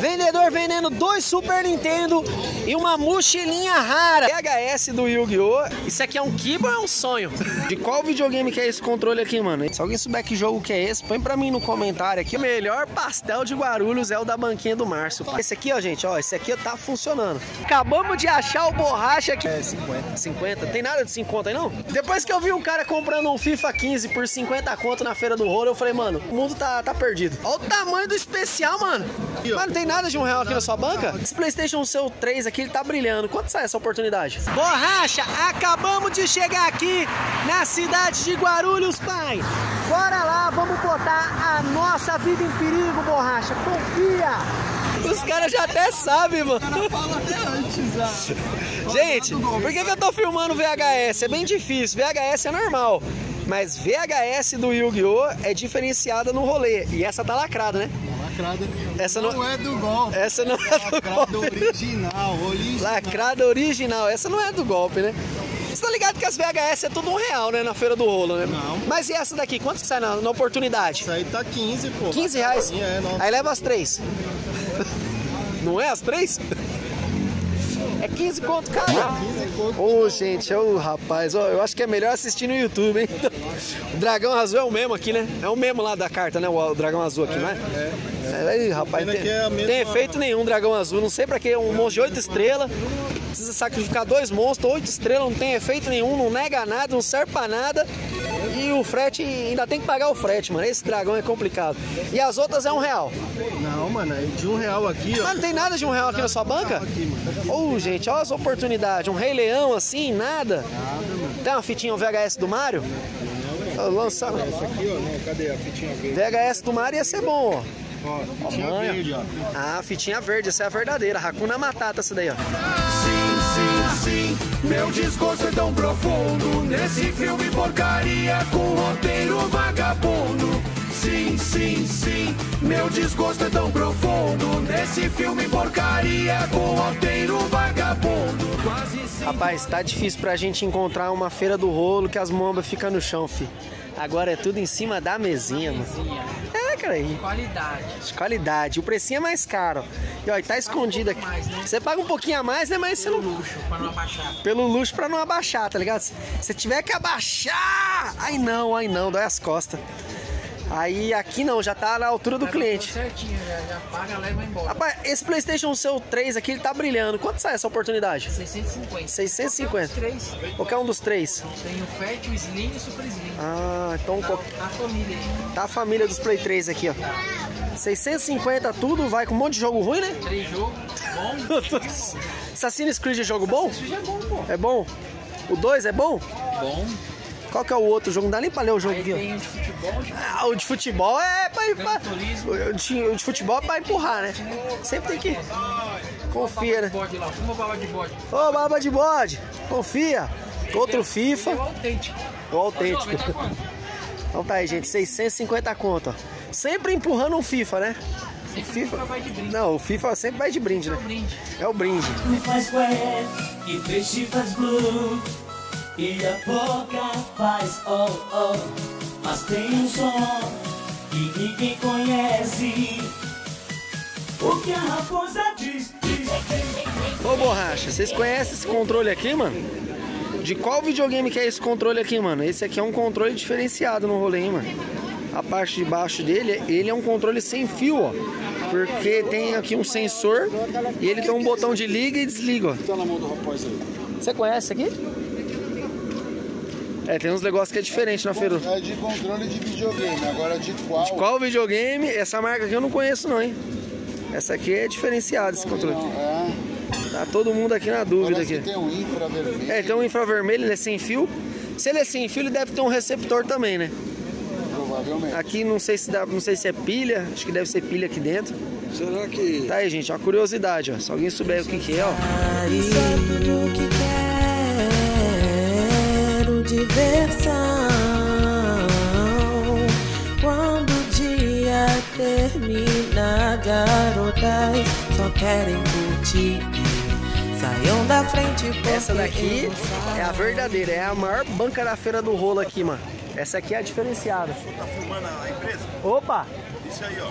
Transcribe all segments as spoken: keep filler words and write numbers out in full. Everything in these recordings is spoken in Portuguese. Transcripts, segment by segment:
Vendedor vendendo dois Super Nintendo e uma mochilinha rara. V H S do Yu-Gi-Oh! Isso aqui é um kibo ou é um sonho? De qual videogame que é esse controle aqui, mano? Se alguém souber que jogo que é esse, põe pra mim no comentário aqui. O melhor pastel de Guarulhos é o da banquinha do Márcio. Esse aqui, ó, gente, ó, esse aqui tá funcionando. Acabamos de achar o borracha aqui. É, cinquenta. cinquenta? Tem nada de cinquenta aí, não? Depois que eu vi um cara comprando um FIFA quinze por cinquenta conto na Feira do Rolo, eu falei, mano, o mundo tá, tá perdido. Olha o tamanho do especial, mano. Mas não tem nada de um real aqui na sua banca? Esse PlayStation seu três aqui, ele tá brilhando. Quanto sai essa oportunidade? Borracha, acabamos de chegar aqui na cidade de Guarulhos, pai. Bora lá, vamos botar a nossa vida em perigo, borracha. Confia. Os caras já até sabem, mano. O cara fala até antes, ó. Gente, por que que eu tô filmando V H S? É bem difícil, V H S é normal. Mas V H S do Yu-Gi-Oh! É diferenciada no rolê. E essa tá lacrada, né? Lacrada. Essa não, não é do golpe. Essa não é, é do golpe. Original, original. Lacrada original. Essa não é do golpe, né? Você tá ligado que as V H S é tudo um real, né? Na Feira do Rolo, né? Não. Mas e essa daqui? Quanto que sai na, na oportunidade? Isso aí tá quinze, pô. quinze reais? É, não. Aí leva as três. Não é as três? É quinze conto, cara. Ô, oh, gente, ô, oh, rapaz, oh, eu acho que é melhor assistir no YouTube, hein? O dragão azul é o mesmo aqui, né? É o mesmo lá da carta, né? O dragão azul aqui, é, né? É. Aí, rapaz, tem, é mesma... tem efeito nenhum dragão azul. Não sei pra que, um monstro de oito estrelas. Precisa sacrificar dois monstros, oito estrelas, não tem efeito nenhum, não nega nada, não serve pra nada. E o frete, ainda tem que pagar o frete, mano. Esse dragão é complicado. E as outras é um real. Não, mano, é de um real aqui, ó. Mas não tem nada de um real aqui na sua banca? Ô, oh, gente, olha as oportunidades. Um Rei Leão assim, nada. Tem uma fitinha, um V H S do Mario? Lançar. Cadê a fitinha verde? V H S do Mario ia ser bom, ó. Ó, fitinha verde, ó. Ah, fitinha verde, essa é a verdadeira. Hakuna Matata, essa daí, ó. Sim, sim, sim, meu discurso é tão profundo nesse filme porcaria com roteiro vagabundo. Sim, sim, sim, meu desgosto é tão profundo nesse filme porcaria com roteiro vagabundo. Quase. Rapaz, tá difícil pra gente encontrar uma Feira do Rolo que as mombas ficam no chão, fi. Agora é tudo em cima da mesinha, mano. É, cara, aí. Qualidade. Qualidade. O precinho é mais caro. E ó, tá escondido aqui. Você paga um pouquinho a mais, né? Mas você não. Pelo luxo, pra não abaixar. Pelo luxo, pra não abaixar, tá ligado? Se tiver que abaixar. Ai não, ai não, dói as costas. Aí aqui não, já tá na altura do cliente. Certinho, já, já paga, leva embora. Rapaz, esse PlayStation seu três aqui, ele tá brilhando. Quanto sai essa oportunidade? seiscentos e cinquenta. seiscentos e cinquenta. Qualquer um dos três. Qualquer um dos três. Tem o Fat, o Slim e o Super Slim. Ah, então... Tá, tá a família aí. Tá a família dos Play três aqui, ó. seiscentos e cinquenta tudo, vai com um monte de jogo ruim, né? Três jogos, bom. Assassin's Creed é jogo bom? Assassin's Creed é bom, pô. É bom? O dois é bom? Bom. Qual que é o outro jogo? Não dá nem pra ler o jogo aqui. Tem o de futebol. De... Ah, o de futebol é pra... pra... O, de, o de futebol é pra empurrar, né? Sempre tem que... Confia, né? Ô, oh, baba de bode. Confia. Outro FIFA. O autêntico. O autêntico. Então tá aí, gente. seiscentos e cinquenta conto. Sempre empurrando um FIFA, né? O FIFA... Não, o FIFA sempre vai de brinde, né? É o brinde. Me faz correr e faz blue. E a boca faz oh oh, mas tem um som que ninguém conhece. O que a raposa diz, diz, diz. Ô borracha, vocês conhecem esse controle aqui, mano? De qual videogame que é esse controle aqui, mano? Esse aqui é um controle diferenciado no rolê, hein, mano? A parte de baixo dele, ele é um controle sem fio, ó. Porque tem aqui um sensor e ele tem um botão de liga e desliga, ó. Tá na mão do rapaz aí. Você conhece aqui? É, tem uns negócios que é diferente é na feira. É de controle de videogame, agora de qual? De qual videogame? Essa marca aqui eu não conheço não, hein? Essa aqui é diferenciada, esse controle aqui. É. Tá todo mundo aqui na dúvida. Parece aqui. Que tem um infravermelho. É, tem um infravermelho, ele é sem fio. Se ele é sem fio, ele deve ter um receptor também, né? Provavelmente. Aqui não sei se dá, não sei se é pilha, acho que deve ser pilha aqui dentro. Será que... Tá aí, gente, uma curiosidade, ó. Se alguém souber o que que é, ó. E... Diversão. Quando o dia termina, garotas só querem curtir. Saiam da frente. Essa daqui é a verdadeira, é a maior banca da Feira do Rolo aqui, mano. Essa aqui é a diferenciada. Tá filmando a empresa? Opa! Isso aí, ó.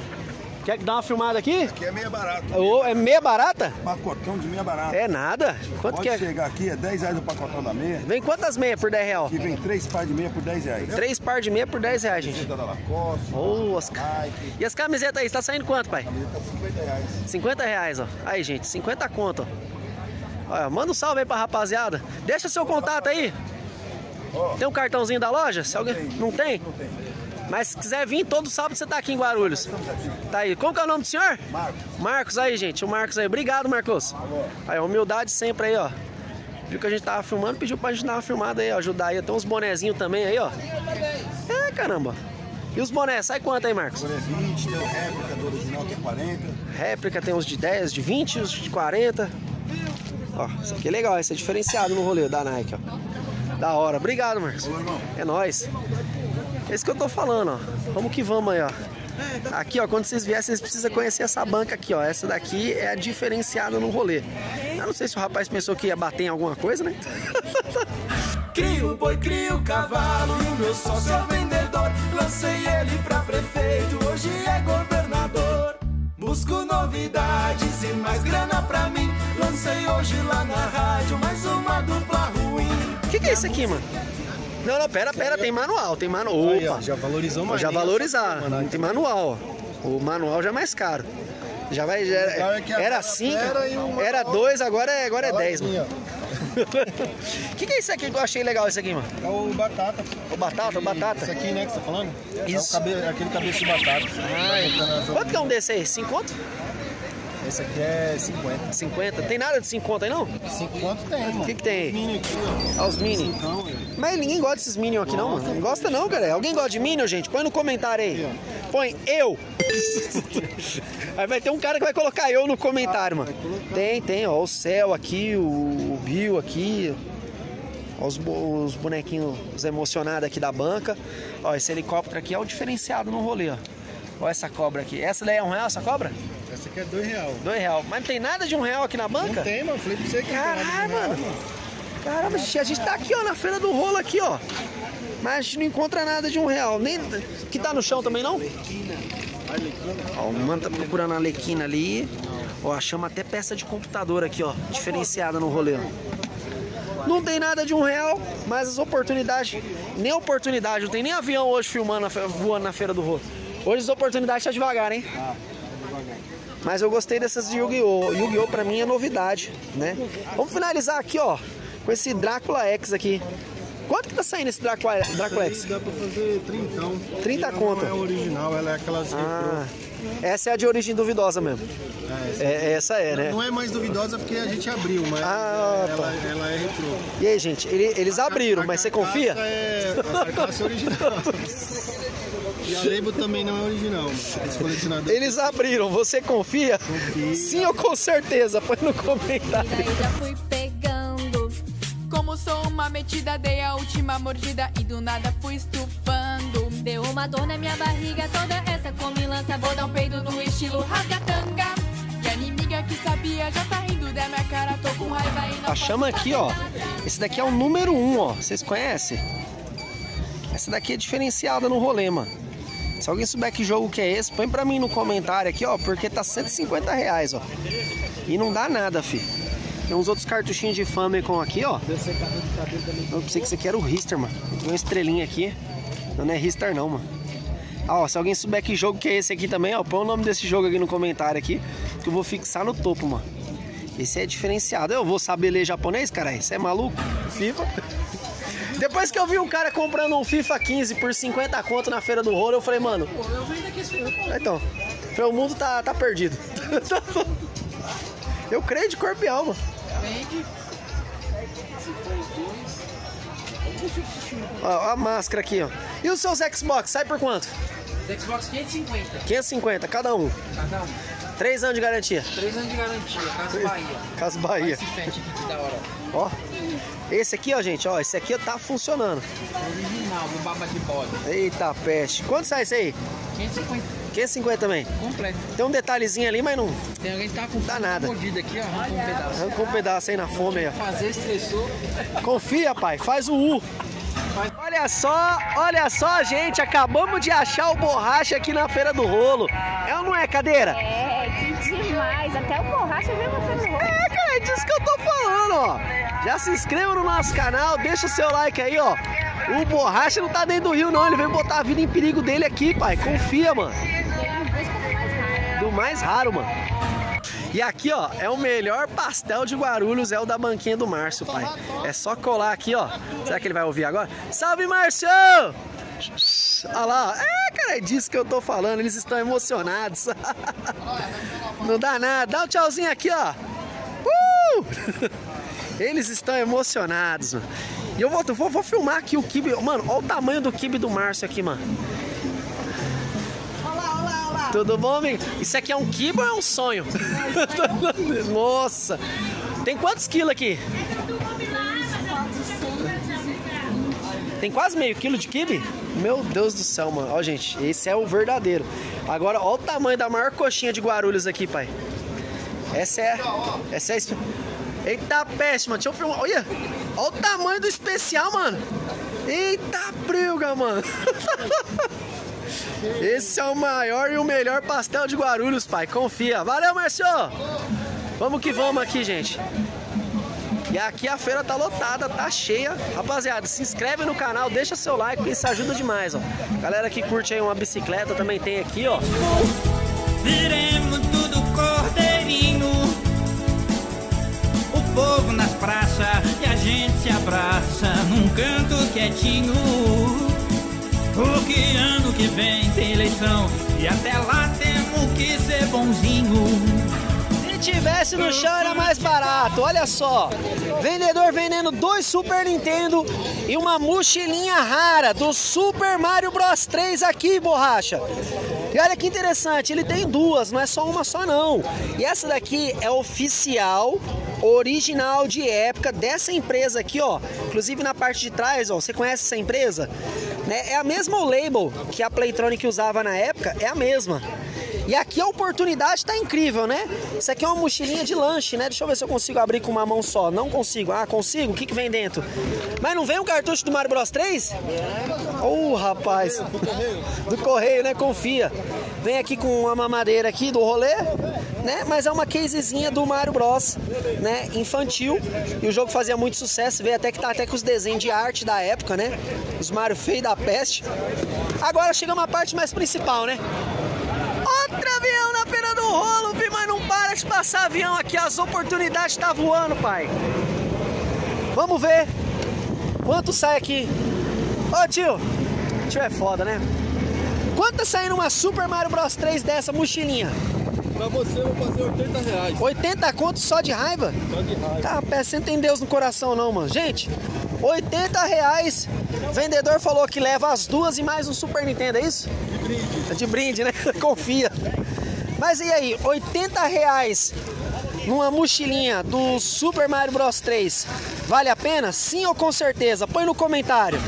Quer dar uma filmada aqui? Aqui é meia barata. Oh, é meia barata? Pacotão de meia barata. É nada. Quanto Pode que é? chegar aqui, é dez reais o pacotão da meia. Vem quantas meias por dez reais? Aqui vem três pares de meia por dez reais. Três pares de meia por dez reais, gente. Da Lacoste, oh, as... Nike. E as camisetas aí, tá saindo quanto, pai? A camiseta tá cinquenta reais. cinquenta reais, ó. Aí, gente, cinquenta conto, ó. Olha, manda um salve aí pra rapaziada. Deixa seu contato aí. Oh. Tem um cartãozinho da loja? Se alguém... Não tem? Não tem. Mas se quiser vir, todo sábado você tá aqui em Guarulhos. Tá aí. Como que é o nome do senhor? Marcos. Marcos aí, gente. O Marcos aí. Obrigado, Marcos. Aí, humildade sempre aí, ó. Viu que a gente tava filmando, pediu pra gente dar uma filmada aí, ó. Ajudar aí. Tem uns bonezinhos também aí, ó. É, caramba. E os bonés? Sai quanto aí, Marcos? Boné vinte, tem réplica do original que é quarenta. Réplica tem uns de dez, de vinte, uns de quarenta. Ó, isso aqui é legal. Isso é diferenciado no rolê da Nike, ó. Da hora. Obrigado, Marcos. É nóis. É isso que eu tô falando, ó. Vamos que vamos aí, ó. Aqui, ó, quando vocês vierem, vocês precisam conhecer essa banca aqui, ó. Essa daqui é a diferenciada no rolê. Eu não sei se o rapaz pensou que ia bater em alguma coisa, né? Crio boi, crio cavalo e o meu sócio é o vendedor. Lancei ele pra prefeito, hoje é governador. Busco novidades e mais grana pra mim. Lancei hoje lá na rádio mais uma dupla ruim. O que que é isso aqui, mano? Não, não, pera, pera, tem manual, tem manual. Opa! Aí, ó, já valorizou mais. Já valorizaram, não tem manual, ó. O manual já é mais caro. Já vai. Já era era cinco, era dois, agora é, agora é dez, mano. O que, que é isso aqui que eu achei legal, isso aqui, mano? É o batata. O batata, o batata. Isso aqui, né, que você tá falando? Isso. É o cabe... aquele cabeça de batata. Ah, quanto que é um desse aí? cinco conto? Esse aqui é cinquenta. cinquenta? Tem nada de cinquenta aí, não? cinquenta tem, mano. O que que tem? Os mini aqui, ó. Ah, os mini. cinco, mas ninguém gosta desses minions aqui, não, mano. Não gosta não, galera. Alguém gosta de minion, gente? Põe no comentário aí. Põe eu. Aí vai ter um cara que vai colocar eu no comentário, mano. Tem, tem, ó. O céu aqui, o, o Bill aqui. Ó, os, os bonequinhos os emocionados aqui da banca. Ó, esse helicóptero aqui é o diferenciado no rolê, ó. Olha essa cobra aqui. Essa daí é um real, essa cobra? Essa aqui é dois real. Dois real. Mas não tem nada de um real aqui na banca? Não tem, mano. Falei pra você que caralho, mano. Real, caramba, gente. A gente tá aqui, ó, na feira do rolo aqui, ó. Mas a gente não encontra nada de um real. Nem... Que tá no chão também, não? Ó, o mano tá procurando a alequina ali. Ó, achamos até peça de computador aqui, ó. Diferenciada no rolê, ó. Não tem nada de um real, mas as oportunidades... Nem oportunidade. Não tem nem avião hoje filmando, voando na feira do rolo. Hoje as oportunidades tá devagar, hein? Ah, devagar. Mas eu gostei dessas de Yu-Gi-Oh! Yu-Gi-Oh! Pra mim é novidade, né? Vamos finalizar aqui, ó, com esse Drácula X aqui. Quanto que tá saindo esse Drácula, Drácula X? Dá pra fazer trintão. trinta conto. Ela não é original, ela é aquelas... Ah, essa é a de origem duvidosa mesmo. Ah, essa, é, é, essa é, né? Não é mais duvidosa porque a gente abriu, mas ah, é, ela, ela é retrô. E aí, gente, ele, eles a abriram, a mas você confia? É, a carcaça é original. E a label também não é original, os colecionadores. Eles abriram, você confia? Confia. Sim ou com certeza? Põe no comentário. Ainda fui pegando, como sou uma metida, dei a última mordida e do nada fui estufando. Deu uma dor na minha barriga, toda essa comilança, vou dar um peido no estilo rasgatanga. E a inimiga que sabia já tá rindo da minha cara, tô com raiva e não. A chama aqui, ó, esse daqui é o número um, ó, vocês conhecem? Essa daqui é diferenciada no rolê, mano. Se alguém souber que jogo que é esse, põe pra mim no comentário aqui, ó, porque tá cento e cinquenta reais, ó. E não dá nada, fi. Tem uns outros cartuchinhos de Famicom aqui, ó. Eu pensei que isso aqui era o Rister, mano. Tem uma estrelinha aqui. Não, não é Rister não, mano. Ah, ó, se alguém souber que jogo que é esse aqui também, ó, põe o nome desse jogo aqui no comentário aqui, que eu vou fixar no topo, mano. Esse é diferenciado. Eu vou saber ler japonês, cara? Você é maluco? FIFA? Depois que eu vi um cara comprando um FIFA quinze por cinquenta conto na feira do rolo, eu falei, mano... Eu vim daqui esse então, o mundo tá, tá perdido. Eu creio de corpo e alma. Ó, a máscara aqui, ó. E os seus Xbox, sai por quanto? Os Xbox quinhentos e cinquenta. quinhentos e cinquenta, cada um. Cada um. Três anos de garantia. Três anos de garantia, Casa Bahia. Casa Bahia. Esse pet aqui que da hora. Ó. Esse aqui, ó, gente, ó, esse aqui tá funcionando. Original, o baba de bola. Eita, peste. Quanto sai isso aí? quinhentos e cinquenta. quinhentos e cinquenta também? Completo. Tem um detalhezinho ali, mas não... Tem alguém que tá com tá nada. Mordida aqui, ó, arrancou um pedaço. Arrancou um pedaço aí na fome, ó. Fazer estressou. Confia, pai, faz o U. Mas... Olha só, olha só, gente, acabamos de achar o Borracha aqui na Feira do Rolo. É ou não é, cadeira? É, que demais, até o Borracha veio na Feira do Rolo. É, cara, é disso que eu tô falando, ó. Já se inscreva no nosso canal, deixa o seu like aí, ó. O Borracha não tá dentro do rio, não, ele veio botar a vida em perigo dele aqui, pai, confia, mano. Do mais raro, mano. E aqui, ó, é o melhor pastel de Guarulhos, é o da banquinha do Márcio, pai. É só colar aqui, ó. Será que ele vai ouvir agora? Salve, Márcio! Olha lá, ó. É, cara, é disso que eu tô falando, eles estão emocionados. Não dá nada, dá um tchauzinho aqui, ó. Uh! Eles estão emocionados, mano. E eu vou, vou, vou filmar aqui o quibe. Mano, olha o tamanho do quibe do Márcio aqui, mano. Tudo bom, amigo? Isso aqui é um quibe ou é um sonho? Nossa! Tem quantos quilos aqui? Tem quase meio quilo de quibe? Meu Deus do céu, mano. Ó, gente, esse é o verdadeiro. Agora, ó o tamanho da maior coxinha de Guarulhos aqui, pai. Essa é... Essa é... Eita, péssima. Deixa eu filmar. Olha! Ó o tamanho do especial, mano. Eita, briga, mano. Esse é o maior e o melhor pastel de Guarulhos, pai. Confia. Valeu, Márcio! Vamos que vamos aqui, gente. E aqui a feira tá lotada, tá cheia. Rapaziada, se inscreve no canal, deixa seu like, que isso ajuda demais, ó. Galera que curte aí uma bicicleta também tem aqui, ó. Viremos tudo cordeirinho. O povo nas praças e a gente se abraça num canto quietinho. Porque ano que vem tem eleição e até lá temos que ser bonzinho. Se tivesse no chão era mais barato, olha só. Vendedor vendendo dois Super Nintendo e uma mochilinha rara do Super Mario Bros três aqui, Borracha. E olha que interessante, ele tem duas, não é só uma só não. E essa daqui é oficial... original de época dessa empresa aqui, ó. Inclusive na parte de trás, ó, você conhece essa empresa? Né? É a mesma label que a Playtronic usava na época, é a mesma. E aqui a oportunidade tá incrível, né? Isso aqui é uma mochilinha de lanche, né? Deixa eu ver se eu consigo abrir com uma mão só. Não consigo. Ah, consigo? O que que vem dentro? Mas não vem um cartucho do Mario Bros três? Ô, oh, rapaz. Do correio. Do correio, né? Confia. Vem aqui com uma mamadeira aqui do rolê, né? Mas é uma casezinha do Mario Bros, né? Infantil. E o jogo fazia muito sucesso. Veio até que tá até com os desenhos de arte da época, né? Os Mario feio da peste. Agora chega uma parte mais principal, né? Outro avião na Feira do Rolo, vi, mas não para de passar avião aqui. As oportunidades tá voando, pai. Vamos ver quanto sai aqui. Ô, tio. Tio é foda, né? Quanto tá saindo uma Super Mario Bros três dessa mochilinha? Pra você eu vou fazer oitenta reais. oitenta contos só de raiva? Só de raiva. Tá, pé, você não tem Deus no coração não, mano. Gente, oitenta reais. O vendedor falou que leva as duas e mais um Super Nintendo, é isso? De brinde. De brinde, né? Confia. Mas e aí, oitenta reais numa mochilinha do Super Mario Bros três. Vale a pena? Sim ou com certeza? Põe no comentário.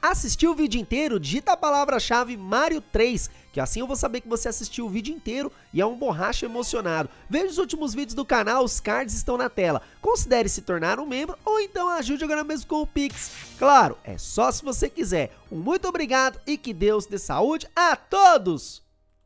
Assistiu o vídeo inteiro? Digita a palavra-chave Mario três, que assim eu vou saber que você assistiu o vídeo inteiro e é um Borracha emocionado. Veja os últimos vídeos do canal, os cards estão na tela. Considere se tornar um membro ou então ajude agora mesmo com o Pix. Claro, é só se você quiser. Um muito obrigado e que Deus dê saúde a todos!